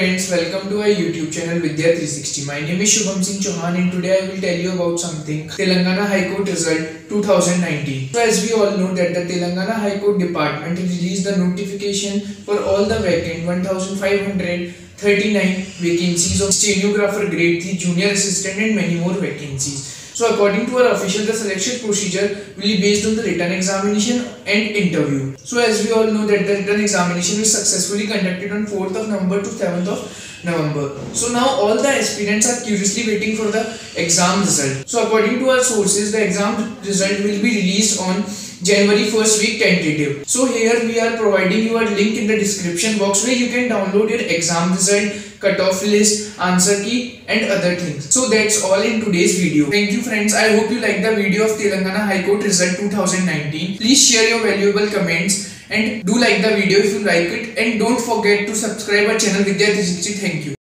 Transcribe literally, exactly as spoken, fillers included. friends, welcome to our YouTube channel Vidhya three sixty. My name is Shubham Singh Chauhan and today I will tell you about something. Telangana High Court Result twenty nineteen. So as we all know that the Telangana High Court Department released the notification for all the vacant one thousand five hundred thirty-nine vacancies of Stenographer Grade three, Junior Assistant and many more vacancies. So according to our official, the selection procedure will be based on the written examination and interview. So as we all know that the written examination was successfully conducted on fourth of November to seventh of November. So now all the aspirants are curiously waiting for the exam result. So according to our sources, the exam result will be released on January first week tentative. So here we are providing you a link in the description box where you can download your exam result, cutoff list, answer key and other things. So that's all in today's video. Thank you friends. I hope you liked the video of Telangana High Court Result twenty nineteen. Please share your valuable comments and do like the video if you like it, and don't forget to subscribe our channel Vidhya three sixty. Thank you.